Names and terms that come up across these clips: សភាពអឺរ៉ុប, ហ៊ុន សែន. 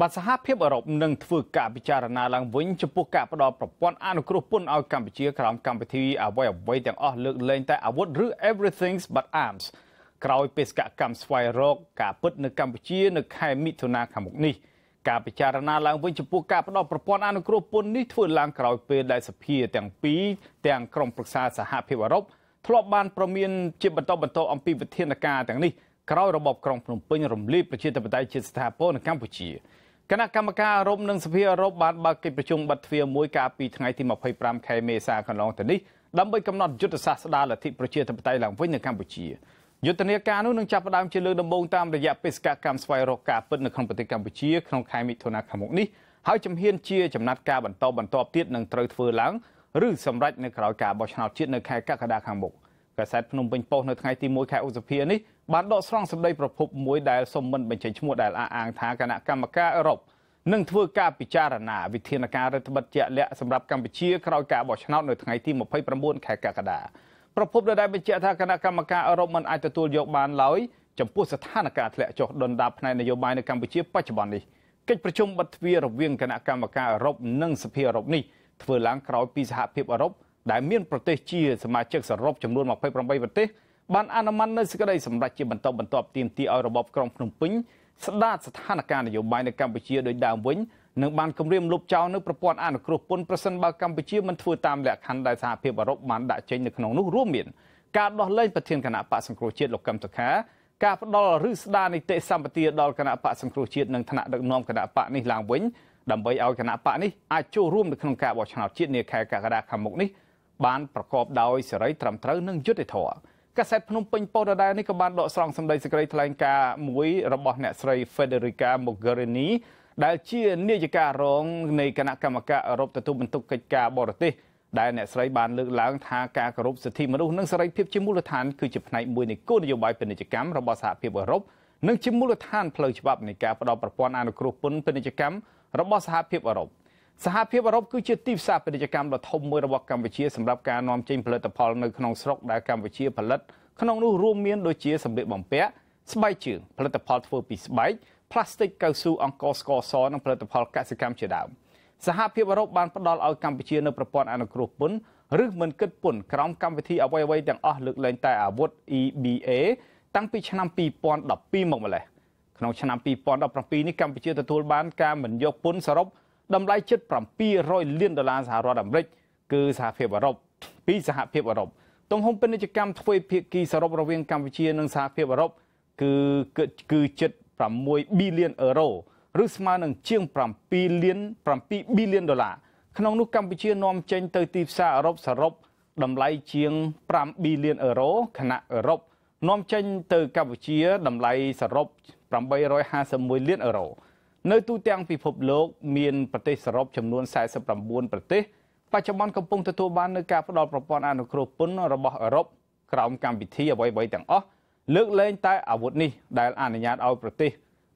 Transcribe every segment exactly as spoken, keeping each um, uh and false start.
But Sahapib Europe Nungfuka Bichana Lang Winch Puka one Anukropun out Campuchia Cram Campati a way of waiting or look lenta I would do everything but arms. Crow Pesca comes fire rock, caput no Campuchia no Kai meet to Nakamukni. Capichana Lang Winch Puka one Anukropun need to Lang Crow Pay Lies appear than P, than Crom Proxas a happy Europe. Top man promin chip a top on people tin a car and leaf. Crow Rob Crom from Punum Leap, which is a digest tap on Campuchia. Can I come a car, Roman Severe Rob, bad bucket, but fear Moika, Pete, Nighty, my paper, K. Mesa, and long today. Lumber come not just a sasala, tip, project of Thailand, win the Campuchia. Jutania canoe and Chapadam Chilo, the bone time, the Yapiska comes fire rock, put the company Campuchia, Crom Kami to Nakamoni. How Jim Hin cheer, Jim Nat Cab and Top and Top Tit and Throat for Lang, Rue some right in the crowd cab, but shall cheat the Kakada Hambo. Cassette Pnum Pin Pong, Nighty Moika was a peony. But not strong someday propose more dial someone by change more dial and tag and a Kamaka rope. Nung two car picharana within a carrot, but yet let some rap can be cheer, crowd car wash out with my team of paper and bone cacada. Propose that I be chat and a Kamaka rope and I told your man Lowy, Jampus a Tanaka, let your don't up nine your mind can be cheer, patch bunny. Catch preachum but fear of wing can a Kamaka rope, none superior of me. Twilang crowd piece happy rope, Diamond protect cheers, my checks are rope, Jim Luma paper and paper. Ban Anaman is great some ratchet and top and top team tea out of Bob Crom from Ping. Sadats at Hanakan, you bind a Campuchia the downwind. No man can rim loop chow, no propon and a group one person by Campuchia and two time that hand dies happy by rope man that change the canoe room in. Card not late, but tin cannot pass and crochet look come to care. Cap dollar roost down it takes somebody a doll cannot pass and crochet and cannot the norm cannot part any long wind. Dumboy out cannot part any. I show room the concat watch out chit near Kakada Kamukni. Ban Prokop Dowies right from Trown and Juditor. Cassette Pnum Pin Potter Danic about not strong some days a great Lanka, Mui, Robot Netsray, Federica, Mogherini, Dalchi, Nijaka, Rong, Nakanakamaka, Rob the Tub and Tukaka, Borte, Dinetsray, Ban Lang, Haka, Robs the team, Nunsaray, Pipchimulatan, Kuchipnite, Winnie, good you by Penicam, Robots happy rope, Nunchimulatan, Plush Babnica, Robert Pon and a group Pun Penicam, Robots happy rope. Sahapib Rob Kuchit Tips up in the Jacam, but Homer Walk Campuchia, some Rapkan, Nom Chain Plet upon the Canon Srock, like Campuchia Palet, Canonu Romian, Lucia, some bit bumpia, Spichu, Plet apart for piece bite, plastic, Kausu, Uncle Score Son, and Plet apart Cassicam Chidam. Sahapib Rob Banpadal out Campuchia, no propon and a group pun, Rugman Kutpun, Cram Campity away away than all look like a wood E B A, Tampich Nampi Pond, the Pimole. Canon Champi Pond of Propini Campuchia, the Toolban Cam, and Yopun Sarop. Đâm lại chết from two hundred million đô laសហរដ្ឋអាមេរិកគឺសហភាពអឺរ៉ុបពីសហភាពអឺរ៉ុបទង្ហុំពាណិជ្ជកម្មទ្វេភាគីសរុបរវាងកម្ពុជានិងសហភាពអឺរ៉ុបគឺគឺជិតsix billion euro ឬស្មើនឹងជាងseven billion seven billionដុល្លារក្នុងនោះកម្ពុជានាំចេញទៅទីផ្សារអឺរ៉ុបសរុបតម្លៃជាងfive billion euro ខណៈអឺរ៉ុបនាំចេញទៅកម្ពុជាតម្លៃសរុបeight hundred fifty-oneលានអឺរ៉ូនៅទូទាំងពិភពលោកមានប្រទេសសរុបចំនួនforty-nineប្រទេសបច្ចុប្បន្នកំពុងទទួលបាននូវការផ្តល់ប្រព័ន្ធអនុគ្រោះពន្ធរបស់អឺរ៉ុបក្រោមកម្មវិធីអ្វីៗទាំងអស់លើកលែងតែអាវុធនេះដែលអនុញ្ញាតឲ្យប្រទេស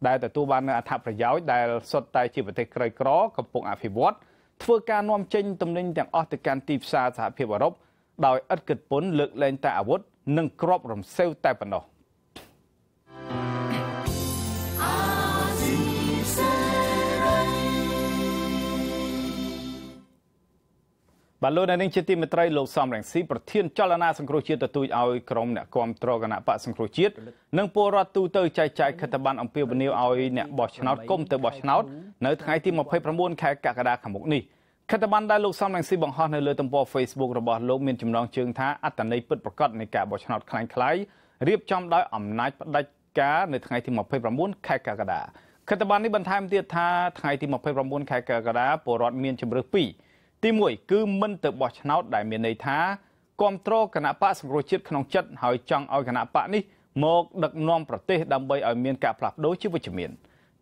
ដែលទទួលបាននូវអត្ថប្រយោជន៍ដែលសុទ្ធតែជាប្រទេសក្រីក្រកំពុងអភិវឌ្ឍធ្វើការនាំចេញទំនិញទាំងអស់ទៅកាន់ទីផ្សារសហភាពអឺរ៉ុបដោយឥតគិតពន្ធលើកលែងតែអាវុធនិងគ្រាប់រំសេវតែប៉ុណ្ណោះបលូននឹងជាទីមេត្រីលោកសំរងស៊ីប្រធានចលនាសង្គ្រោះជាតិទទូចឲ្យក្រុមអ្នកគាំទ្រគណៈបកសង្គ្រោះជាតិនិងពលរដ្ឋទូទៅចែកចាយខិត្តប័ណ្ណអំពាវនាវឲ្យអ្នកបោះឆ្នោតគុំទៅបោះឆ្នោតនៅថ្ងៃទីtwenty-nineខែកក្កដាខាងមុខនេះខិត្តប័ណ្ណដែលលោកសំរងស៊ីបង្ហោះនៅលើទំព័រ Facebook របស់លោកមានចំណងជើងថាអត្តន័យពិតប្រាកដនៃការបោះឆ្នោតខ្លាំងៗរៀបចំដោយអំណាចផ្ដាច់ការនៅថ្ងៃទីtwenty-nineខែកក្កដាខិត្តប័ណ្ណនេះបន្ថែមទៀតថាថ្ងៃទីtwenty-nineខែកក្កដាពលរដ្ឋមានជំរើសពីរទីoneគឺមិនទៅបោះឆ្នោតដែលមានន័យថាគាំទ្រគណៈបកសង្គ្រោះជាតិក្នុងចិត្តហើយចង់ឲ្យគណៈបកនេះមកដឹកនាំប្រទេសដើម្បីឲ្យមានការផ្លាស់ប្ដូរជាវិជ្ជមាន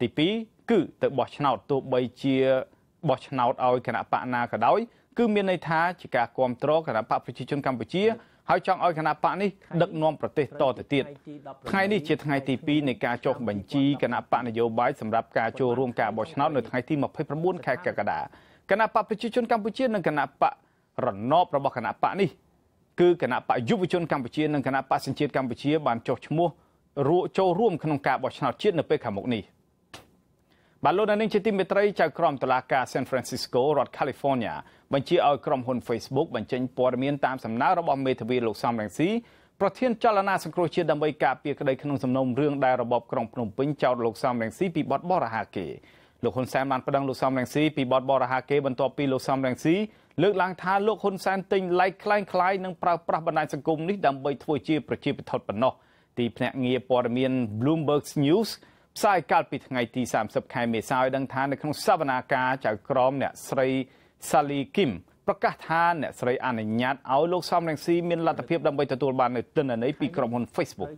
ទីtwoគឺទៅបោះឆ្នោតទោះបីជាបោះឆ្នោតឲ្យគណៈបកណាក៏ដោយគឺមានន័យថាជាការគាំទ្រគណៈបកប្រជាជនកម្ពុជាហើយចង់ឲ្យគណៈបកនេះដឹកនាំប្រទេសតទៅទៀតថ្ងៃនេះជាថ្ងៃទីtwoនៃការចុះបញ្ជីគណៈបកនយោបាយសម្រាប់ការចូលរួមការបោះឆ្នោតនៅថ្ងៃទីtwenty-nineខែកក្កដាគណៈបកប្រជាជនកម្ពុជានិងគណៈបករណបរបស់គណៈបកនេះគឺគណៈបកយុវជនកម្ពុជានិងគណៈបកសញ្ជាតិកម្ពុជាបានចុះឈ្មោះចូលរួមក្នុងការបោះឆ្នោតជាតិនៅពេលខាងមុខនេះ Bà lô nên tin bị trai chào crom tòa cả San Francisco, Rod California, bằng chi ở crom hồn Facebook bằng chân bồi miên tam sầm ná robot mê thủy lục sam đằng xí. ប្រធានចលនាសង្គ្រោះជាតិដើម្បីការពារក្តីក្នុងសំណុំរឿងដែលរបបក្រុងភ្នំពេញចោទលោកសំរងស៊ីពីបទបរហាកេលោកហ៊ុនសែនបានប្តឹងលោកសំរងស៊ីពីបទបរហាកេបន្ទាប់ពីលោកសំរងស៊ីលើកឡើងថាលោកហ៊ុនសែនទិញ Bloomberg News ផ្សាយកាលពីថ្ងៃទី Sally Kim ប្រកាសថាអ្នកស្រីសាលីគីមប្រកាសថាអ្នកស្រីអនុញ្ញាតឲ្យលោកសំរងស៊ីមានលទ្ធភាពដើម្បីទទួលបាននៅទិន្នន័យពីក្រុមហ៊ុន Facebook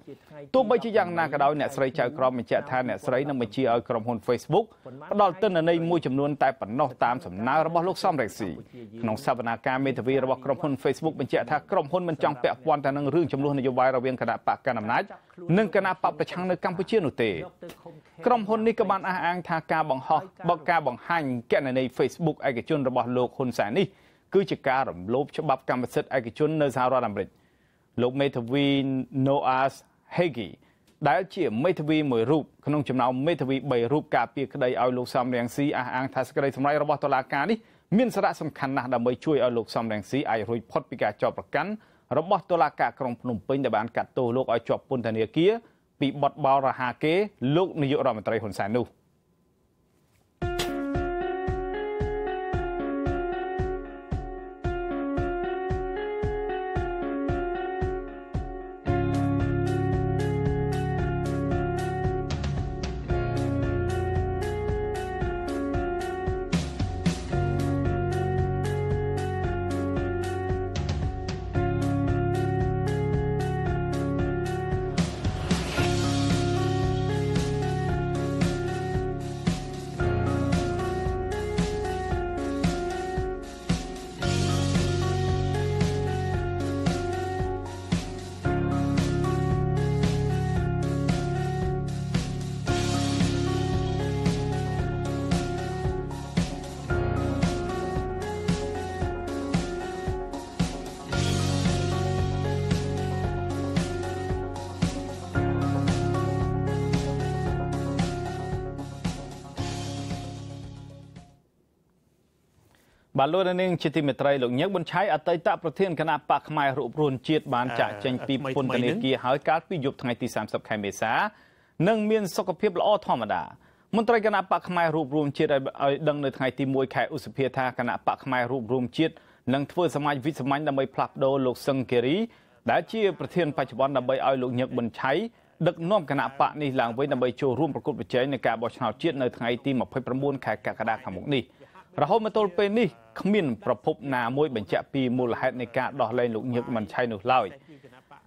ទោះបីជាយ៉ាងណាក៏ដោយអ្នកស្រីចៅក្រមបញ្ជាក់ថាអ្នកស្រីនឹងបញ្ជាឲ្យក្រុមហ៊ុន Facebook ផ្ដល់ទិន្នន័យមួយចំនួនតែប៉ុណ្ណោះតាមសំណើរបស់លោកសំរងស៊ីក្នុងសវនាការមេធាវីរបស់ក្រុមហ៊ុន Facebook បញ្ជាក់ថាក្រុមហ៊ុនមិនចង់ពាក់ព័ន្ធទៅនឹងរឿងចំនួននយោបាយរវាងគណៈបកកណ្ដាលអំណាចនិងគណៈបកប្រឆាំងនៅកម្ពុជានោះទេក្រុមហ៊ុននេះក៏បានអះអាងថាការបង្ហោះបកការបង្ហាញគណនី Facebook ឯកជនរបស់លោកហ៊ុនសែននេះ គឺជាការរំលោភច្បាប់កម្មសិទ្ធិឯកជននៅសហរដ្ឋអាមេរិកលោកមេធាវី Noah Hagee ដែលជាមេធាវីមួយរូបក្នុងចំណោមមេធាវី 3 បាទលោកនាងជាទីមេត្រីលោកញឹកប៊ុនឆៃអតីតប្រធានគណៈបកផ្នែករូបរួនជាតិបានចាក់ចេញពីពន្ធនាគារហើយកាលពីយប់ថ្ងៃទី សាមសិប ខែមេសានិងមានសុខភាពល្អធម្មតាមន្ត្រីគណៈបកផ្នែករូបរួនជាតិឲ្យដឹងនៅថ្ងៃទី មួយ ខែឧសភាថាគណៈបកផ្នែករូបរួមជាតិនឹងធ្វើសមាជវិសមាញដើម្បីផ្លាស់ប្ដូរលោកសឹងគិរីដែលជាប្រធានបច្ចុប្បន្នដើម្បីឲ្យលោកញឹកប៊ុនឆៃដឹកនាំគណៈបកនេះឡើងវិញដើម្បីចូលរួមប្រកួតប្រជែងនៅការបោះឆ្នោតជាតិនៅថ្ងៃទី រហូតមកទល់ពេលនេះគ្មានប្រភពណាមួយបញ្ជាក់ពីមូលហេតុនៃការដោះលែងលោកញឹកមិនឆៃនោះឡើយ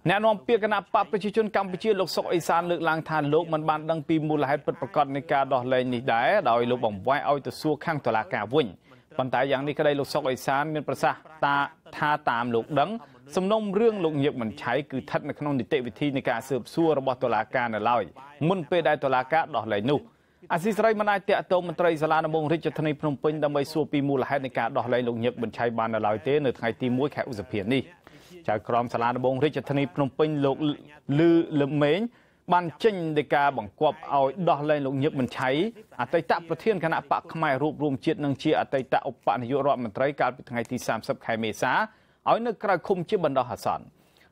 អ្នកនាំពាក្យគណៈបកប្រជាជនកម្ពុជាលោកសុកអេសានលើកឡើងថាលោកមិនបានដឹងពីមូលហេតុពិតប្រាកដនៃការដោះលែងនេះដែរដោយលោកបង្វែរឲ្យទៅសួរខាងតុលាការវិញប៉ុន្តែយ៉ាងនេះក្តីលោកសុកអេសានមានប្រសាសន៍ថាតាមលោកដឹងសំណុំរឿងលោកញឹកមិនឆៃគឺស្ថិតនៅក្នុងនីតិវិធីនៃការស៊ើបសួររបស់តុលាការនៅឡើយមុនពេលដែលតុលាការដោះលែងនោះ អាស៊ីសេរីបានតែតតមន្ត្រីសាលាដំបងរាជធានីភ្នំពេញដើម្បីសួរពីមូលហេតុនៃការដោះលែងលោកញឹកមិនឆៃបាននៅឡើយទេនៅថ្ងៃទី មួយ ខែឧសភានេះចៅក្រមសាលាដំបងរាជធានីភ្នំពេញលោកលឺលឹមម៉េងបានចេញដីកាបង្គាប់ឲ្យដោះលែងលោកញឹកមិនឆៃអតីតប្រធានគណៈបកផ្នែករូបរួមជាតិនិងជាអតីតឧបនាយករដ្ឋមន្ត្រីកាលពីថ្ងៃទី សាមសិប ខែមេសាឲ្យនៅក្រៅឃុំជាបណ្ដោះអាសន្ន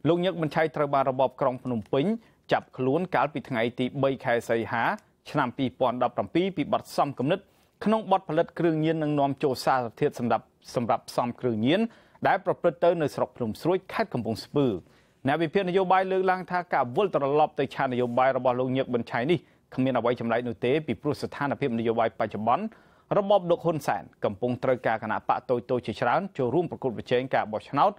លោកញឹកមិនឆៃត្រូវបានរបបក្រុងភ្នំពេញចាប់ខ្លួនកាលពីថ្ងៃទី បី ខែសីហា ឆ្នាំ ពីរពាន់ដប់ប្រាំពីរ ពីបទសំគំនិតក្នុងបទផលិតគ្រឿងញៀននិងនាំចូលសារធាតុសម្រាប់សម្រាប់ផ្សំគ្រឿងញៀនដែលប្រព្រឹត្តទៅនៅស្រុកភ្នំស្រួយខេត្តកំពង់ស្ពឺអ្នកវិភាគនយោបាយលើកឡើងថាការវិលត្រឡប់ទៅឆាននយោបាយរបស់លោកញឹកប៊ុនឆៃនេះគ្មានអ្វីចម្លែកនោះទេពីព្រោះស្ថានភាពនយោបាយបច្ចុប្បន្នរបបលោកហ៊ុនសែនកំពុងត្រូវការគណៈបកតូចតូចជាច្រើនចូលរួមប្រកួតប្រជែងការបោះឆ្នោត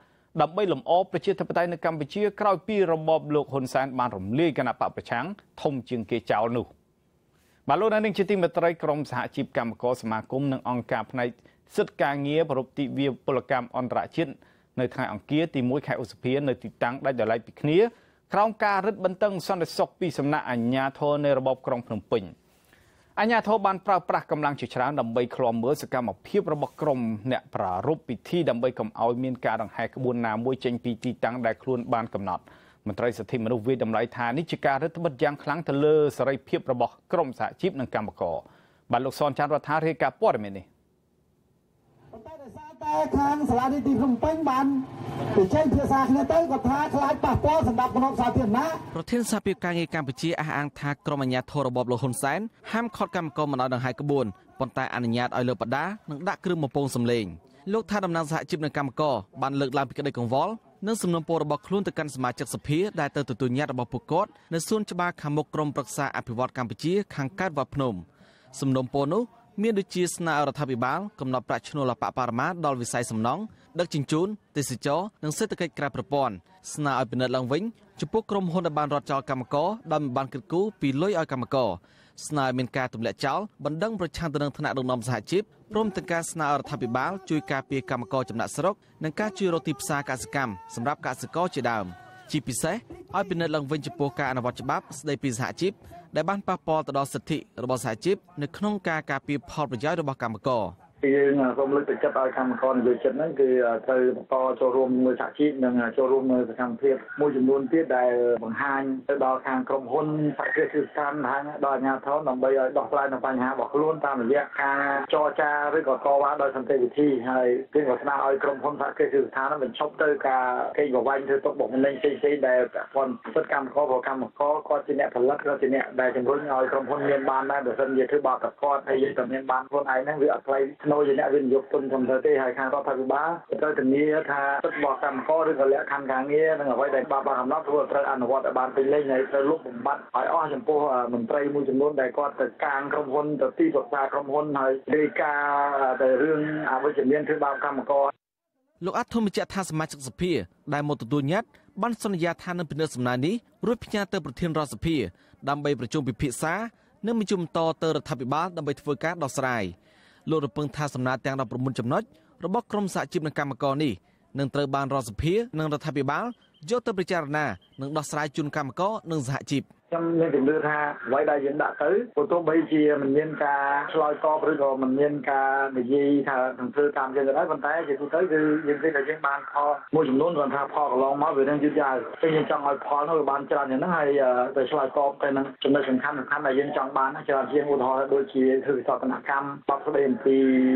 ដើម្បីលំអប្រជិទ្ធិបតេយ្យនៅកម្ពុជាក្រោយពីរបបលោកហ៊ុនសែនបានរំលាយគណៈបកប្រឆាំងធំជាងគេចោលនោះ បាទលោកអ្នកនាងជាទីមេត្រីក្រុមសហជីពកម្មករសមាគមនិងអង្គការផ្នែកសិទ្ធិការងារប្រពៃទិវាពលកម្មអន្តរជាតិនៅថ្ងៃអង្គារទី មួយ ខែឧសភានៅទីតាំងដាច់ដោយឡែកពីគ្នាក្រោមការរឹតបន្តឹងសន្តិសុខពីសំណាក់អាជ្ញាធរនៃរបបក្រុងភ្នំពេញអាជ្ញាធរបានប្រើប្រាស់កម្លាំងជាច្រើនដើម្បីឃ្លាំមើលសកម្មភាពរបស់ក្រុមអ្នកប្រារព្ធពិធីដើម្បីកុំឲ្យមានការដង្ហែក្បួនណាមួយចេញពីទីតាំងដែលខ្លួនបានកំណត់ មន្ត្រីសិទ្ធិមនុស្សវិយតម្លៃថានេះជាការរឹតបន្តឹងយ៉ាងខ្លាំងទៅលើសេរីភាពរបស់ក្រុមសហជីពនិងកម្មករ បាទលោកសនច័ន្ទរដ្ឋារាយការណ៍ព័ត៌មាននេះប៉ុន្តែដោយសារតែខាងសាលានីតិភ្នំពេញបានពិចារណាភាសាគ្នាទៅក៏ថាខ្លាចប៉ះពាល់សម្រាប់ក្រុមសាធារណៈប្រធានសភាការងារកម្ពុជាអះអាងថាក្រុមអាជ្ញាធររបបលោកហ៊ុនសែនហាមឃាត់កម្មករមិនឲ្យដង្ហែក្បួនប៉ុន្តែអនុញ្ញាតឲ្យលើបដានិងដាក់គ្រឿងបំពងសម្លេងលោកថាតំណាងសហជីពនិងកម្មករបានលើកឡើងពីក្តីកង្វល់និងសំណុំពររបស់ខ្លួនទៅកាន់សមាជិកសភាដែលទៅទទួលញត្តិរបស់ពួកគាត់នៅសួនច្បារខាងមុខក្រុមប្រឹក្សាអភិវឌ្ឍកម្ពុជាខាងកើតវត្តភ្នំសំណុំពរនោះមានដូចជាស្នើរដ្ឋាភិបាលកំណត់ប្រាក់ឈ្នួលអបអបរមាដល់វិស័យសំណង់ដឹកជញ្ជូនទេសចរនិងសេដ្ឋកិច្ចក្រៅប្រព័ន្ធស្នើឲ្យពិនិត្យឡើងវិញចំពោះក្រុមហ៊ុនដែលបានរត់ចោលកម្មករដោយមិនបានគិតគូរពីលុយឲ្យកម្មករស្នើមានការទម្លាក់ចោលបណ្ដឹងប្រឆាំងទៅនឹងថ្នាក់ដឹកនាំសហជីពព្រមទាំងការស្នើរដ្ឋាភិបាលជួយការពារកម្មករចំណាក់ស្រុកនិងការជួយរកទីផ្សារកសិកម្មសម្រាប់កសិករជាដើមជាពិសេសឲ្យពិនិត្យឡើងវិញចំពោះការអនុវត្តច្បាប់ស្តីពីសហជីពដែលបានប៉ះពាល់ទៅដល់សិទ្ធិរបស់សហជីពនៅក្នុងការការពារផលប្រយោជន៍របស់កម្មករពីយើងសូមលើកទឹកចិត្តឲ្យកម្មករនិយោជិតហ្នឹងគឺត្រូវបន្តចូលរួមជាមួយសហជីពនិងចូលរួមនៅសកម្មភាពមួយចំនួនទៀតដែលបង្ហាញទៅដល់ខាងក្រុមហ៊ុនសហគ្រាសស្ថាប័នថាដល់អាជ្ញាធរដើម្បីឲ្យដោះស្រាយនៅបញ្ហារបស់ខ្លួនតាមរយៈការចរចាឬក៏តវ៉ាដោយសន្តិវិធីហើយគេក៏ស្នើឲ្យក្រុមហ៊ុនសហគ្រាសស្ថាប័នបញ្ឈប់ទៅការកេងប្រវ័ញ្ចធ្វើទុកបុកម្នេញផ្សេងៗដែលពាក់ព័ន្ធសិទ្ធិកម្មកររបស់កម្មករគាត់ជាអ្នកផលិតគាត់ជាអ្នកដែលជំរុញឲ្យក្រុមហ៊ុនមានបានដែរបើមិននិយាយធ្វើបាបគាត់ហើយយើងក៏មានបានខ្លួនឯងហ្នឹងវាអត់ខ្លី្នូជាអ្នកវិនិយោគទុនធំធើទេហើយខាងរដ្ឋាភិបាលត្រូវធានាថាសិទ្ធិរបស់កម្មករឬក៏លក្ខខណ្ឌការងារនិងអ្វីដែលបានកំណត់ធ្វើត្រូវអនុវត្តឲ្យបានពេញលេញហើយត្រូវលុបបំបាត់ឲ្យអស់ចំពោះមន្ត្រីមួយចំនួនដែលគាត់ទៅកាងក្រុមហ៊ុនទៅទីប្រឹក្សាក្រុមហ៊ុនហើយរាយការណ៍ទៅរឿងអវិជ្ជមានធ្វើបាបកម្មករលោកអធិមជាថាសមាជិកសភាដែលមកទទួលញត្តិបានសន្យាថានឹងពិនិត្យសំណើនេះរួចផ្ញើទៅប្រធានរដ្ឋសភាដើម្បីប្រជុំពិភាក្សានិងមជ្ឈមណ្ឌលទៅរដ្ឋាភិបាលដើម្បីធ្វើការដោះស្រាយលោករំពឹងថាសំណើទាំងដប់ប្រាំប្រាំចំណុចរបស់ក្រុមសហជីពនិងកម្មករនេះនឹងត្រូវបានរដ្ឋសភានិងរដ្ឋាភិបាលយកទៅពិចារណានិងដោះស្រាយជូនកម្មករនិងសហជីពខ្ញុំមានជំនឿថាអ្វីដែលយើងដាក់ទៅព្រោះទោះបីជាមិនមានការឆ្លើយតបឬក៏មិនមានការនិយាយថានឹងធ្វើតាមយើងក៏ដោយប៉ុន្តែជាទូទៅគឺយើងគេថាយើងបានផលមួយចំនួនគាត់ថាផលកន្លងមកវានឹងយឺតយ៉ាវពេលយើងចង់ឲ្យផលនោះបានច្រើនយ៉ាងហ្នឹងហើយទៅឆ្លើយតបទៅនឹងចំណុចសំខាន់សំខាន់ដែលយើងចង់បានច្រើនជាងឧទាហរណ៍ដូចជាធ្វើវិសោធនកម្មបទស្ដីអំពី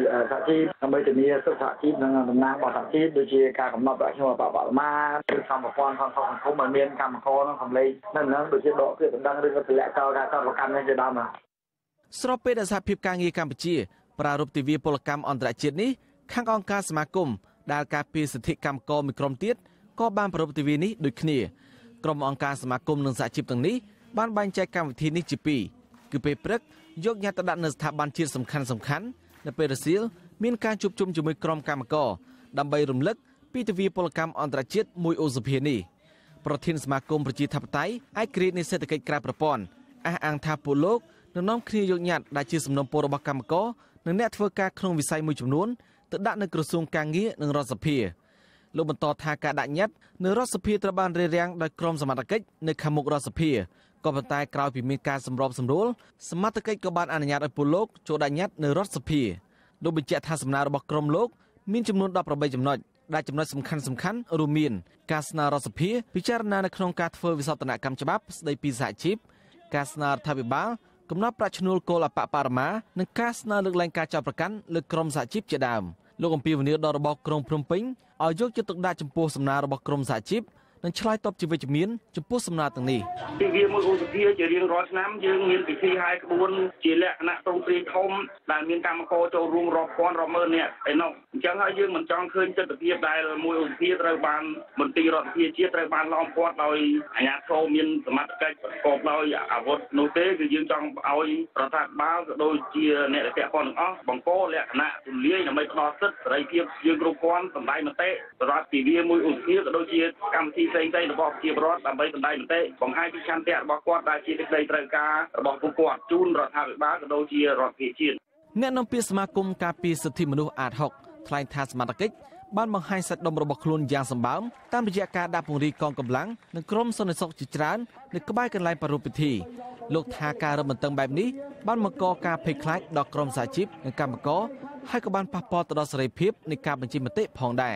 សហជីពដើម្បីធានាសិទ្ធិសហជីពនិងតំណែងរបស់សហជីពដូចជាការកំណត់ប្រាក់ឈ្នួលបរិមាណឬសម្ព័ន្ធសង្គមឲ្យមានកម្មករនឹងសម្លេងនៅនឹងដូចជាដកបណ្ដឹងឬក៏ទម្លាក់ចោលការចោទប្រកាន់នេះជាដើមស្របពេលដែលសហភាពការងារកម្ពុជាប្រារព្ធទិវាពលកម្មអន្តរជាតិនេះខាងអង្គការសមាគមដែលការពារសិទ្ធិកម្មករមួយក្រុមទៀតក៏បានប្រារព្ធទិវានេះដូចគ្នាក្រុមអង្គការសមាគមនិងសហជីពទាំងនេះបានបែងចែកកម្មវិធីនេះជាពីរគឺពេលព្រឹកយកញត្តិទៅដាក់នៅស្ថាប័នជាតិសំខាន់សំខាន់នៅពេលរសៀលមានការជួបជុំជាមួយក្រុមកម្មករដើម្បីរំលឹកពីទិវាពលកម្មអន្តរជាតិមួយអូសភានេះប្រធានសមាគមប្រជាធិបតេយ្យឯករាជ្យនៃសេដ្ឋកិច្ចក្រៅប្រព័ន្ធអះអាងថាពលលោកនឹងនាំគ្នាយកញត្តិដែលជាសំណុំពររបស់កម្មករនិងអ្នកធ្វើការក្នុងវិស័យមួយចំនួនទៅដាក់នៅក្រសួងការងារនិងរដ្ឋសភាលោកបន្តថាការដាក់ញត្តិនៅរដ្ឋសភាត្រូវបានរារាំងដោយក្រមសមត្ថកិច្ចនៅខាងមុខរដ្ឋសភាក៏ប៉ុន្តែក្រោយពីមានការសម្របសម្រួលសមត្ថកិច្ចក៏បានអនុញ្ញាតឲ្យពលលោកចូលដាក់ញត្តិនៅរដ្ឋសភាលោកបញ្ជាក់ថាសំណើរបស់ក្រមលោកមានចំនួនដប់ប្រាំបីចំណុចដែលចំណុចសំខាន់សំខាន់រួមមានការស្នើរដ្ឋសភាពិចារណានៅក្នុងការធ្វើវិសោធនកម្មច្បាប់ស្តីពីសហជីពការស្នើរដ្ឋាភិបាលកំណត់ប្រាក់ឈ្នួលគោលអបអបរមានិងការស្នើលើកលែងការចោទប្រកាន់លើក្រុមសហជីពជាដើមលោកអំពាវនាវដល់របបក្រុងភ្នំពេញឲ្យយកចិត្តទុកដាក់ចំពោះសំណើរបស់ក្រុមសហជីពនឹងឆ្លើយតបជាវិជ្ជមានចំពោះសំណើទាំងនេះទិវាមួយអូសភាជារៀងរាល់ឆ្នាំយើងមានពិធីហែក្បួនជាលក្ខណៈប្រពៃធំដែលមានកម្មករចូលរួមរាប់ពាន់រាប់ម៉ឺននាក់ឯនោះអញ្ចឹងហើយយើងមិនចង់ឃើញទស្សនវិជ្ជាដែលមួយអូសភាត្រូវបានមន្ត្រីរដ្ឋាភិបាលជាតិត្រូវបានឡោមព័ទ្ធដោយអាជ្ញាធរមានសមត្ថកិច្ចប្រកបដោយអាវុធនោះទេគឺយើងចង់ឲ្យរដ្ឋាភិបាលក៏ដូចជាអ្នករាជការទាំងអស់បង្កលក្ខណៈទូលាយដើម្បីផ្ដល់សិទ្ធិសេរីភាពយើងគ្រប់គ្រាន់សម្ដែងមតិសម្រាប់ទិវាមួយអូសភាក៏ដូចជាកម្មវិធីផ្សេងៗរបស់ជាប្រវត្តិដើម្បីបណ្ដៃមតិបង្ហាញពីឆន្ទៈរបស់គាត់ដែលជាទឹកដីត្រូវការរបស់ពួកគាត់ជូនរដ្ឋាភិបាលក៏ដូចជារដ្ឋាភិបាលជាតិអ្នកនាំពាក្យសមាគមការពារសិទ្ធិមនុស្សអាតហុកថ្លែងថាសមាជិកបានបង្ហាញសិទ្ធិដុំរបស់ខ្លួនយ៉ាងសម្បើមតាមរយៈការដាក់ពង្រាយកងកម្លាំងនិងក្រុមសន្តិសុខជាច្រើននៅក្បែរកន្លែងប្រារព្ធពិធីលោកថាការរំបន្ទឹងបែបនេះបានបង្កការភ័យខ្លាចដល់ក្រុមសហជីពនិងកម្មករហើយក៏បានប៉ះពាល់ទៅដល់សេរីភាពនៃការបញ្ចេញមតិផងដែរ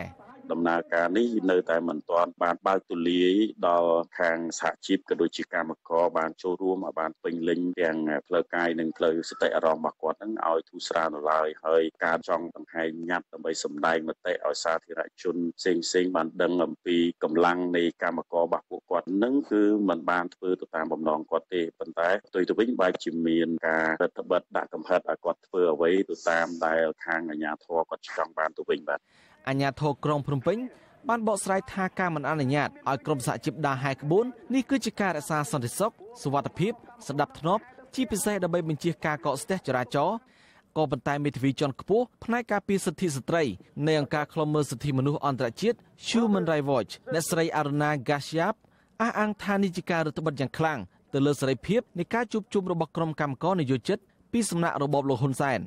ដំណើរការនេះនៅតែមិនទាន់បានបើកទូលាយដល់ខាងសហជីពក៏ដូចជាកម្មករបានចូលរួមឲ្យបានពេញលេញទាំងផ្លូវកាយនិងផ្លូវសតិអារម្មណ៍របស់គាត់នឹងឲ្យធូរស្រាលឡើយហើយការចង់បង្ហាញញត្តិដើម្បីសម្ដែងមតិឲ្យសាធារណជនផ្សេងៗបានដឹងអំពីកម្លាំងនៃកម្មកររបស់ពួកគាត់នឹងគឺមិនបានធ្វើទៅតាមបំណងគាត់ទេប៉ុន្តែផ្ទុយទៅវិញបែរជាមានការរដ្ឋបិទដាក់កំហិតឲ្យគាត់ធ្វើអ្វីទៅតាមដែលខាងអាជ្ញាធរគាត់ចង់បានទៅវិញបាទអាជ្ញាធរក្រុងភ្នំពេញបានបកស្រាយថាការមិនអនុញ្ញាតឲ្យក្រុមសហជីពដើរហែកក្បួននេះគឺជាការរក្សាសន្តិសុខសុវត្ថិភាពសណ្ដាប់ធ្នាប់ជាពិសេសដើម្បីបញ្ជាការកកស្ទះចរាចរណ៍ក៏ប៉ុន្តែមេធាវីជាន់ខ្ពស់ផ្នែកការពារសិទ្ធិស្ត្រីនៃអង្គការឃ្លាំមើលសិទ្ធិមនុស្សអន្តរជាតិ Human Rights Watch អ្នកស្រី Aruna Gashyap អះអាងថានេះជាការរឹតបន្តឹងយ៉ាងខ្លាំងទៅលើសេរីភាពនៃការជួបជុំរបស់ក្រុមកម្មករនយោជិតពីសំណាក់របបលោកហ៊ុនសែន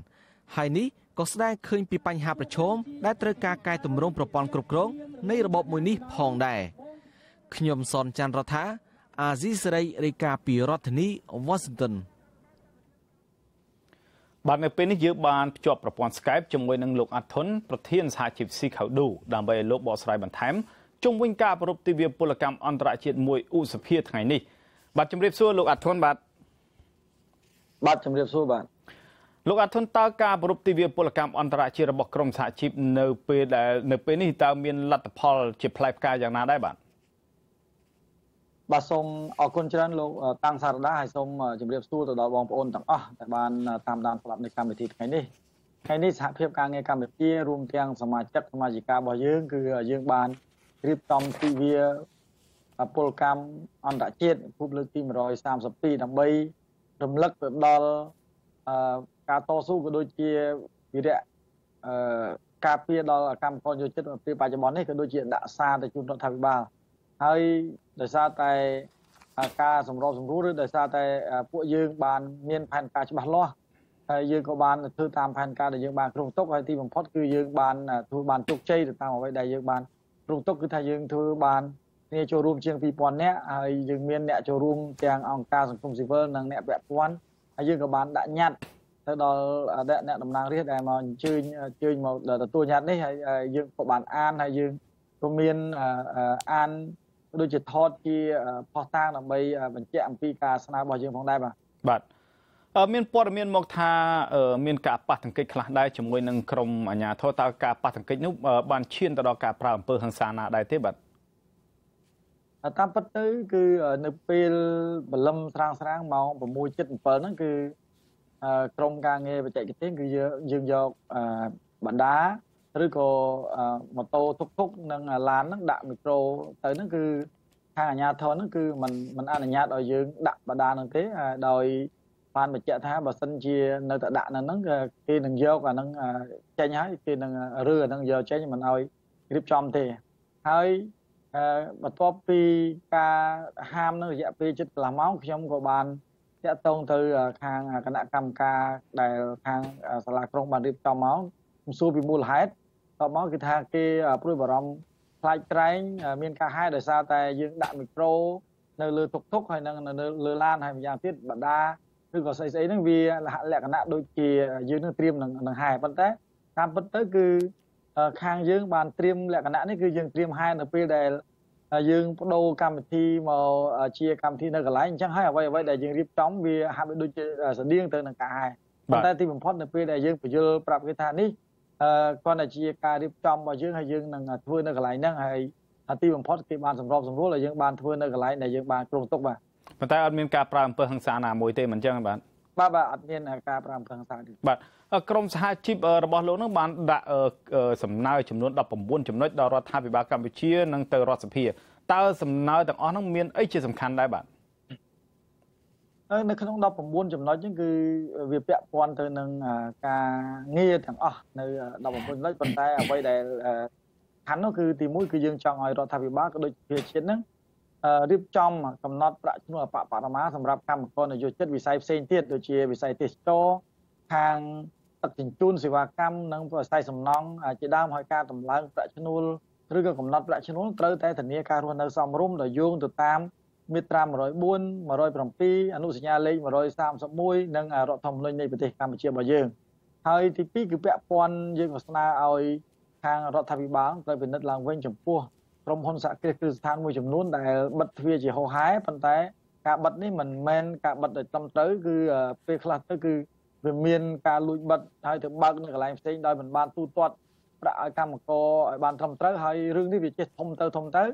ហើយនេះក៏ស្ដែងឃើញពីបញ្ហាប្រឈមដែលត្រូវការកែតម្រង់ប្រព័ន្ធគ្រប់គ្រងនៃរបបមួយនេះផងដែរខ្ញុំសនច័ន្ទរដ្ឋាអាស៊ីសេរីរាយការណ៍ពីរដ្ឋធានី Washingtonបាទនៅពេលនេះយើងបានភ្ជាប់ប្រព័ន្ធ Skype ជាមួយនឹងលោកអាត់ធុនប្រធានសហជីព ស៊ី ខាវឌូ ដើម្បីឲ្យលោកបកស្រាយបន្ថែមជុំវិញការប្រពៃទិវាពលកម្មអន្តរជាតិមួយឧសភាថ្ងៃនេះបាទជម្រាបសួរលោកអាត់ធុនបាទបាទជម្រាបសួរបាទលោកអាត់ធុនតើការប្រពៃទិវាពលកម្មអន្តរជាតិរបស់ក្រុមសហជីពនៅពេលដែលនៅពេលនេះតើមានលទ្ធផលជាផ្លែផ្កាយ៉ាងណាដែរបាទបាទសូមអរគុណច្រើនលោកតាំងសារដាហើយសូមជម្រាបសួរទៅដល់បងប្អូនទាំងអស់ដែលបានតាមដានស្ដាប់នៃកម្មវិធីថ្ងៃនេះថ្ងៃនេះសហភាពការងារកម្ពុជារួមទាំងសមាជិកសមាជិការបស់យើងគឺយើងបានរៀបចំទិវាពលកម្មអន្តរជាតិខួបលើកទីមួយរយសាមសិបពីរដើម្បីរំលឹកទៅដល់ការតស៊ូក៏ដូចជាវីរៈការពារដល់កម្មករយោជិតនៅពេលបច្ចុប្បន្ននេះក៏ដូចជាដាក់សារទៅជូនរដ្ឋាភិបាលហើយដោយសារតែការសម្របសម្រួលឬដោយសារតែពួកយើងបានមានផែនការច្បាស់លាស់ហើយយើងក៏បានធ្វើតាមផែនការដែលយើងបានគ្រោងទុកហើយទីបំផុតគឺយើងបានធ្វើបានជោគជ័យទៅតាមអ្វីដែលយើងបានគ្រោងទុកគឺថាយើងធ្វើបានអ្នកចូលរួមជាង ពីរពាន់ នាក់ហើយយើងមានអ្នកចូលរួមទាំងអង្គការសង្គមស៊ីវិលនិងអ្នកពាក់ព័ន្ធហើយយើងក៏បានដាក់ញត្តិទៅដល់អ្នកតំណាងរាស្ត្រដែលមកអញ្ជើញអញ្ជើញមកទទួលញត្តិនេះហើយយើងក៏បានអានហើយយើងក៏មានអានដូចជាថតជាផុសតាងដើម្បីបញ្ជាក់អំពីការស្នើរបស់យើងផងដែរបាទបាទមានព័ត៌មានមកថាមានការប៉ះទង្គិចខ្លះដែរជាមួយនឹងក្រុមអាជ្ញាធរតើការប៉ះទង្គិចនោះបានឈានទៅដល់ការប្រើអំពើហិង្សាណាដែរទេបាទតាមពិតទៅគឺនៅពេលព្រលឹមស្រាងស្រាងម៉ោងប្រាំមួយជិត ប្រាំពីរហ្នឹងគឺក្រុមការងារបច្ចេកទេសគឺយើងយកបណ្ដាឬក៏ម៉ូតូទុកទុកនិងឡានហ្នឹងដាក់មីក្រូទៅហ្នឹងគឺខាងអាជ្ញាធរហ្នឹងគឺมันมันអនុញ្ញាតឲ្យយើងដាក់បដាហ្នឹងទេដោយបានបញ្ជាក់ថាបើសិនជានៅតែដាក់នៅហ្នឹងគេនឹងយកអាហ្នឹងចេញហើយគេនឹងរើអាហ្នឹងយកចេញមិនឲ្យរៀបចំទេហើយបន្ទាប់ពីការហាមនៅរយៈពេលជិតកន្លះម៉ោងខ្ញុំក៏បានតាក់ទងទៅខាងគណៈកម្មការដែលខាងសាលាក្រុងបានរៀបចំមកខ្ញុំសួរពីមូលហេតុតបមកគឺថាគេព្រួយបារម្ភខ្លាចត្រែងមានការហាយដោយសារតែយើងដាក់មីក្រូនៅលើទុកទុកហើយនឹងនៅលើឡានហើយម្យ៉ាងទៀតបដាឬក៏ស្អីស្អីហ្នឹងវាលក្ខណៈដូចជាយើងនឹងត្រៀមនឹងហាយប៉ុន្តែតាមពិតទៅគឺខាងយើងបានត្រៀមលក្ខណៈនេះគឺយើងត្រៀមហាយនៅពេលដែលយើងបដូរកម្មវិធីមកជាកម្មវិធីនៅកន្លែងអញ្ចឹងហើយអ្វីអ្វីដែលយើងរៀបចំវាហាក់ដូចជាស្តៀងទៅនឹងការហាយប៉ុន្តែទីបំផុតនៅពេលដែលយើងបញ្យល់ប្រាប់គេថានេះអឺគាត់តែជាការរៀបចំរបស់យើងហើយយើងនឹងធ្វើនៅកន្លែងហ្នឹងហើយទីបំផុតគេបានសម្របសម្រួលហើយយើងបានធ្វើនៅកន្លែងដែលយើងបានគ្រោងទុកបាទប៉ុន្តែអត់មានការប្រើអំពើហិង្សាណាមួយទេមិនអញ្ចឹងបាទបាទបាទអត់មានការប្រើអំពើហិង្សាទេបាទក្រមសហជីពរបស់លោកនឹងបានដាក់សំណើចំនួនដប់ប្រាំ៩ចំណុចដល់រដ្ឋាភិបាលកម្ពុជានិងទៅរដ្ឋសភាតើសំណើទាំងអស់ហ្នឹងមានអីជាសំខាន់ដែរបាទនៅក្នុងដប់ប្រាំ៩ចំណុចហ្នឹងគឺវាពាក់ព័ន្ធទៅនឹងការងារទាំងអស់នៅដប់ប្រាំ៩ចំណុចប៉ុន្តែអ្វីដែលខាងនោះគឺទីមួយគឺយើងចង់ឲ្យរដ្ឋាភិបាលក៏ដូចជាជាតិហ្នឹងរៀបចំកំណត់ប្រាក់ឈ្នួលអបបរមាសម្រាប់កម្មករនយោជិតវិស័យផ្សេងទៀតដូចជាវិស័យទេសចរណ៍ខាងទឹកជញ្ជូនសេវាកម្មនិងវិស័យសំណង់ជាដើមហើយការតម្លើងប្រាក់ឈ្នួលឬក៏កំណត់ប្រាក់ឈ្នួលត្រូវតែធានាការរស់នៅសមរម្យដោយយោងទៅតាមមាត្រាមួយរយបួន មួយរយbảyអនុសញ្ញាលេខមួយរយសាមសិបមួយនិងរដ្ឋធម្មនុញ្ញនៃប្រទេសកម្ពុជារបស់យើងហើយទីពីរគឺពាក់ព័ន្ធយើងក៏ស្នើឲ្យ Khang Rot Thavi Bang, Tây Bình Đất Lang Vinh Chấm Pua, Rom Hon Sạ Kê Tư Than Môi Chấm Nún, Đại Bật Thia Chỉ Hồ Hái, Phần Tái, Cả Bật Ní Mình Men, Cả Bật Để Tâm Tới, Cứ Pê Khla Tới Cứ Về Miên, Cả Lụi Bật, Hai Thượng Bạc Nữa Cả Lai Sinh, Đòi Mình Ban Tu Tuật, Đã Cam Co, Ban Thầm Tới, Hai Rương Đi Việc Chết Thông Tới Thông Tới,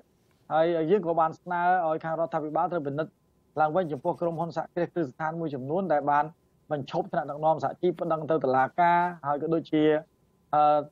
Hai Giếng Của Ban Sna, Ở Khang Rot Thavi Bang Tây Bình Đất Lang Vinh Chấm Pua, Rom Hon Sạ Kê Tư Than Môi Chấm Nún, Đại Ban Mình Chốp Thằng Đặng Nom Sạ Chi Vẫn Đăng Tới Từ Lá Ca, Hai Cái Đôi Chia.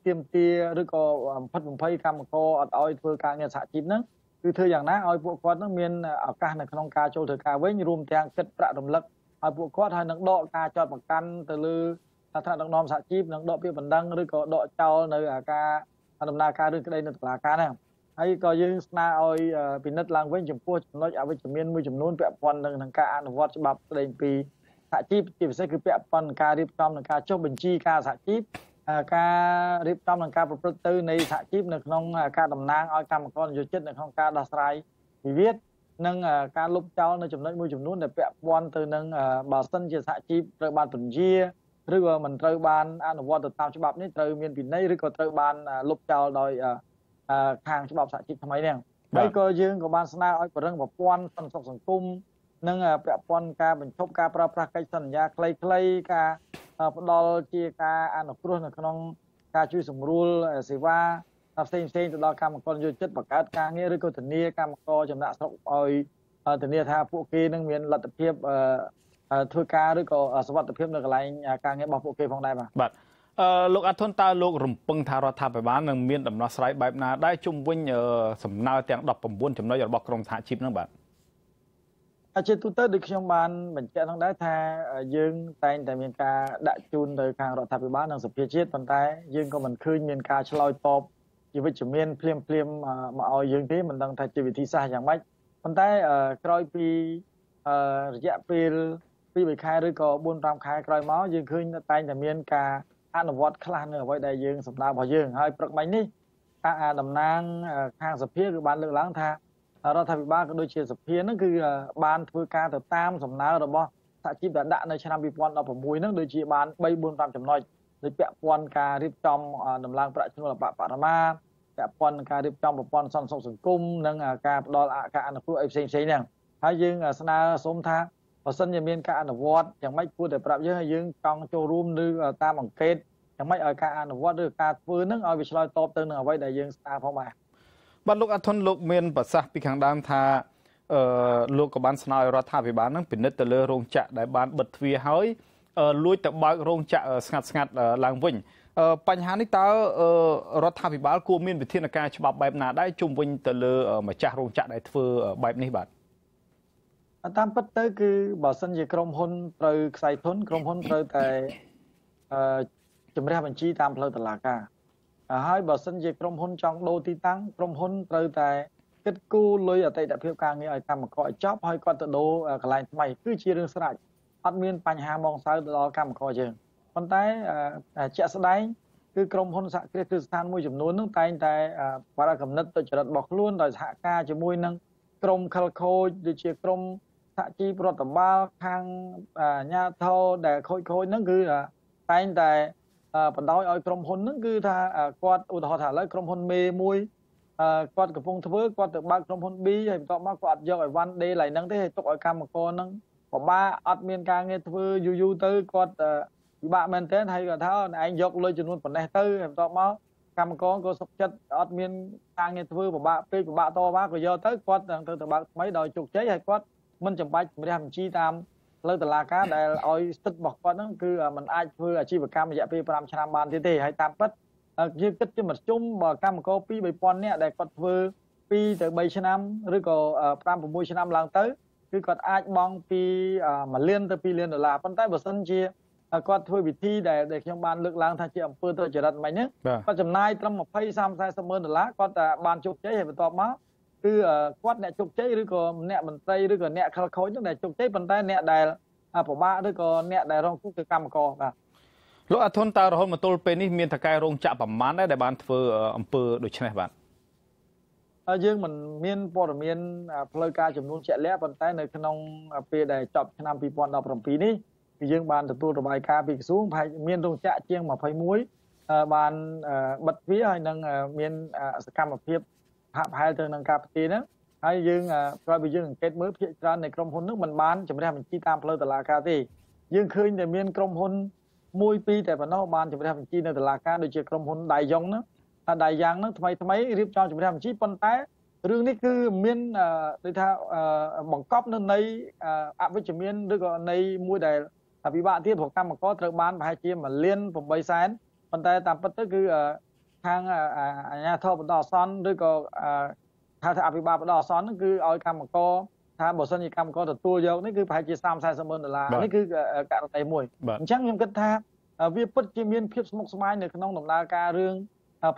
Tiêm tia rồi có phát vùng phây cam co oi thưa ca nghe xạ chim nữa cứ thưa rằng ná oi bộ quát nó miên ở ca này không ca châu thời ca với như rùm tang kết bạ đồng lực oi bộ quát hai nắng độ ca cho bằng căn từ lư là thằng đồng nom xạ chim nắng độ bia bình đăng rồi có độ châu nơi ở ca đồng na ca đương cái đây là ca này hay có dương na oi bình đất lang với chủng pua chủng nói ở với chủng miên với chủng nôn bẹp quan đừng thằng ca ăn vót bập đây vì xạ chim chỉ phải cứ bẹp quan ca điệp trong thằng ca châu bình chi ca xạ chim ca điệp trong là ca vật tư này xạ chip được không ca đầm nang oi cam con dồi chết được không ca đa sai thì biết nâng ca lúc cháu nó chấm nấy môi chấm nút để vẽ quan từ nâng bảo sân chia xạ chip từ ban tuần chia rồi mình từ ban anh quan từ tao cho bạp này từ miền biển này rồi còn từ ban lúc cháu đòi hàng cho bạp xạ chip mấy nè mấy cơ dương của ban sana oi của rừng và quan sân sọc sân cung nâng vẽ quan ca mình chốt ca pra pra cây sân gia clay clay ca đó chia ca ăn ở khu không ca chui sùng rul xì va tập xem xem từ đó ca một con chất và cá ca nghĩa rồi cô thần nia ca một co chấm nã sọc oi thần nia tha phụ kia nâng miền lật tập tiếp thưa ca rồi cô sắp tập tiếp được lại ca nghĩa bảo phụ kia phong đại mà bạn lúc ăn thôn ta lúc rùng bưng thà ra phải bán nâng miền đầm nó sải bài na đai chung vinh sầm na tiếng đập bầm buôn chấm nói giờ bọc rồng thả chip nữa bạn trên tu tết được trong ban mình chạy thằng đá tha dương tay tại miền ca đã chun từ càng rọ tháp bị bán đang sập phía chết bàn tay dương của mình khơi miền ca cho lôi top chỉ với chủ miền phim phim mà ở dương thế mình đang thay chỉ vị thị xa chẳng mấy bàn tay coi pi dạ pi pi bị khai rồi có buôn ram khai coi máu dương khơi tay tại miền ca ăn ở vót khăn ở vậy đại dương sập đá bỏ dương hơi bật máy ní à đầm nang hàng sập phía bán lượng láng tha đó thay vì ba cái đôi chia sập phía nó cứ ban thưa ca từ tam sầm ná rồi bo thà chip đã đạn nơi chăn bị quan ở phần mũi nó đôi chia ban bay buôn tam chấm nói đôi bẹ quan ca rip trong đầm lang bạ chung là bạ bạ ma bẹ quan ca rip trong bạ quan son sông sườn cung nâng ca đo lạ ca ăn ở khu ấy xây xây nè hai dương sana sôm tha và sân nhà miền ca ăn ở vót chẳng mấy cua để bạ với hai dương trong châu room đưa ta bằng kết chẳng mấy ở ca ăn ở vót đưa ca vừa nước ở bị soi top từ nửa vây đại dương ta phong mà ban lúc ăn thôn lúc miền bờ xa bị kháng đam tha lúc có ban sna ra tha về bán năng pin từ lơ rong chạ đại ban bật về hới lui từ bãi rong chạ sạt sạt làng vinh bánh hán đi tao ra tha về bán cua miền về thiên ca cho bạp bài nà đại chung vinh từ lơ mà chạ rong chạ đại phơ bài này bạn tam bất tới cứ bảo sân về krom hôn từ sài thôn krom hôn từ tại chấm ra bản chi tam lơ từ là ca hai bà sinh về krom hôn trong đô thị tăng krom hôn từ tại kết cú lôi ở tây đại phiêu ca nghe ai tham một cõi chóp hay quan tự đô cả lại mày cứ chia đường sạch admin panh hà mong sao đó cam coi chừng con tay chẹt sợi đáy cứ krom hôn sạ kia cứ san môi chấm nón nước tay tay và ra cầm nứt tôi chợt bọc luôn rồi hạ ca chấm môi nâng krom khô rồi chia krom sạ chi pro tầm ba khang nha thâu để khôi khôi nó cứ là tay tay phần đôi oi krom hôn nó cứ tha quạt ủi họ thả lấy krom hôn mê mui quạt cái phong thưa quạt từ ba krom hôn bi hay có mắc quạt do oi văn đây lại năng thế hay tụi oi cam một con năng có ba admin ca nghe thưa du du tư quạt bạn mình thế hay là tháo anh dọc lôi chừng luôn phần này tư hay tụi máu cam một con có sốc chất admin ca nghe thưa của bạn pê của bạn to bác rồi do tới quạt từ từ bạn mấy đời chục chế hay quạt mình chấm bách mình làm chi tam lời từ là cá để oi tích bọc quạt nó cứ mình ai thưa chi và cam dạ pê làm trăm ban thế thì hay tam bất như tích cho mình chung và cam có pi bảy pon nè để quạt vừa pi từ bảy năm rồi có tam bốn mươi năm lần tới cứ quạt ai bong pi mà liên từ pi liên rồi là phân tay và sân chia quạt thưa bị thi để để trong ban lực lang thay chị ông phơi tôi chỉ đặt máy nhé quạt chấm nai trong một phay sam sai sớm hơn rồi lá quạt ban chụp chế thì mình to máu cứ quát nẹt chụp chế rồi còn nẹt bàn tay rồi còn nẹt khâu khối những nẹt chụp chế bàn tay nẹt đài à phổ ba rồi còn nẹt đài rong cũng từ cam cò à lúc ở thôn ta rồi mà tôi bên đi miền Thái Cai rong chạm bẩm mán đấy để bàn phơ âm phơ đối trên này bạn ở dương mình miền bờ ở miền Pleiku chấm nung chẹt lẽ bàn tay nơi khăn ông pê đài chọc khăn ông pê bòn đập rồng pí ní dương bàn từ tôi rồi bài ca bị xuống phải miền rong chạm chieng mà phải muối ban bật ví hay năng miền cam ở phía hạ hai từ năng cà phê đó hay dương coi bị dương kết mới phía ra này trong hôn nước mình bán chỉ mới làm mình chi tam lơ từ là cà thì dương khơi để miền trong hôn môi pi để mà nó bán chỉ mới làm mình chi nơi từ là cà đối chiếc trong hôn đại dòng đó đại giang đó thay thay mấy riêng cho chỉ mới làm chi phân tán riêng đấy cứ miền đối tha bằng cóp nên này à với chỉ miền đối gọi này môi đại là vì bạn thiết thuộc tam mà có được bán hai chi mà liên vùng bay sáng phần tay tạm bất tức cứ hàng nhà thợ đỏ son đôi co thà thà bị bà đỏ son cứ ở cam một co thà bổ sung gì cam co được tua vô đấy cứ phải chia sam sai sam hơn là đấy cứ cả tay mùi chắc nhưng cái tha việc bất chi miên phiếp mộc mai này không đồng la ca riêng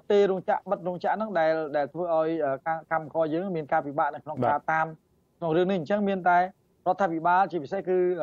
tê đồng chạm bất đồng chạm nó để để thôi ơi cam co dưới miền ca bị bạn này không ca tam còn riêng mình chắc miền tay nó thà bị ba chỉ sẽ cứ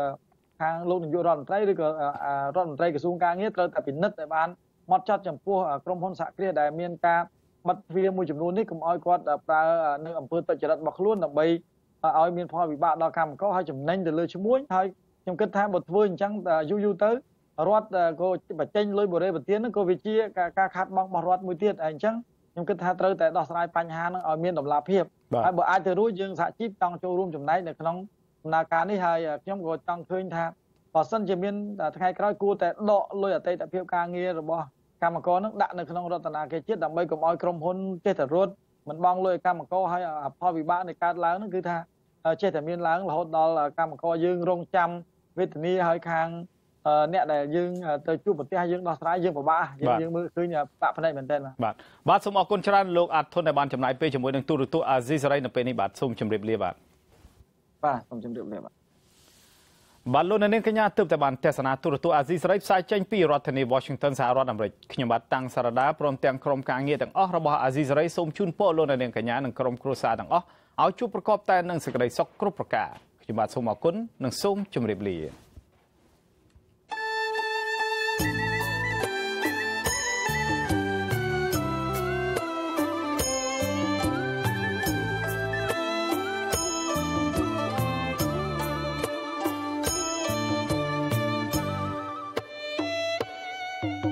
hàng lô đừng vô ròn tay đôi co ròn tay cái xung ca nghĩa là tại vì nứt tại ban mặt chặt chậm phu trong hôn xã kia đại miền ca bật vì môi trường luôn đấy cũng oi quạt ta nơi ẩm phơi tại chợ đặt bạc luôn là bay oi miền phò bị bạ đào cam có hai chấm nén để lôi chấm muối hai trong kết tham bật vơi chẳng du du tới rót cô bật chanh lôi bồ đề bật tiếng nó cô vị chia ca khát bong bật rót mùi tiệt anh chẳng trong kết tham tới tại đào sài pan hà nó oi miền đồng lạp hiệp ai bữa ai từ núi dương xã chip tăng châu rôm chấm nấy để không là cá này hay trong gọi tăng khơi tham và sân chỉ miền thay cái cua tại đọ lôi ở tây tại phiêu ca nghe rồi bò cam mà có nước đạn được không đâu tận là cái chết đầm bay cùng oi crom hôn chết thật ruột mình bong lôi cam mà có hay phò bị bã này cá láng nó cứ tha chết thật miền láng là hốt đó là cam mà có dương rong trăm Vietnamese hơi khang nẹt để dương tới chụp một cái dương đó trái dương của bã dương mưa cứ nhà bạ phần này mình tên là bạn bạn sum ở con trăn lục ạt thôn đại ban chấm lại p chấm mười đường tu được tu Azizray nè p này bạn sum chấm đẹp lia bạn ba sum chấm đẹp lia bạn បាទលោកនៅនាងកញ្ញាទើបតែបានទស្សនាទូរទស្សន៍អាស៊ីសេរីផ្សាយចេញពីរដ្ឋធានី Washington សហរដ្ឋអាមេរិកខ្ញុំបាទតាំងសារ៉ាដាព្រមទាំងក្រុមការងារទាំងអស់របស់អាស៊ីសេរីសូមជូនពរលោកនៅនាងកញ្ញានិងក្រុមគ្រួសារទាំងអស់ឲ្យជួបប្រកបតែនឹងសេចក្តីសុខគ្រប់ប្រការខ្ញុំបាទសូមអរគុណនិងសូមជម្រាបលា Thank you.